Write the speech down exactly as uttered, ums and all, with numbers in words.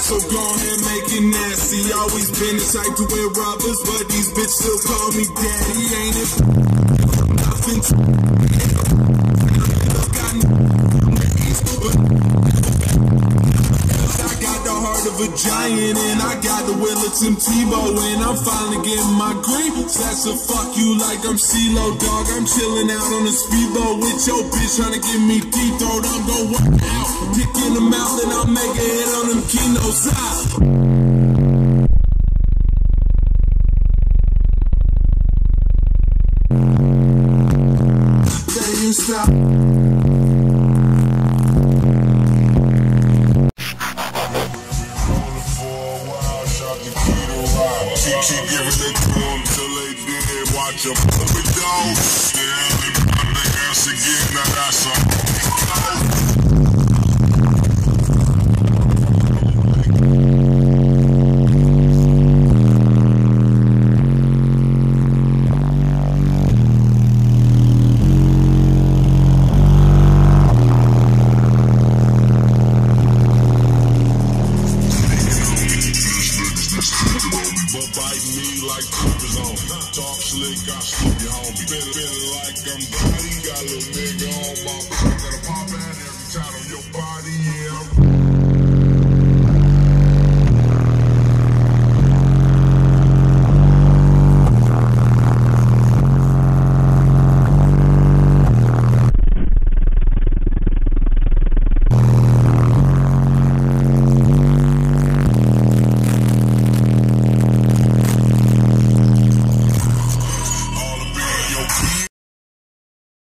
So go ahead, make it nasty. Always been the type to wear robbers, but these bitches still call me daddy. Ain't it nothing to I got the heart of a giant, and I got the will of Tim Tebow, and I'm finally getting my green. That's a fuck you like I'm CeeLo, dog. I'm chilling out on the speedboat with your bitch trying to get me deep throat. I'm gon' work out, dick in the mouth, and I'll make a hit on them kinos high. Talk slick, I slip your homie. Feeling like I'm body, got a little nigga on my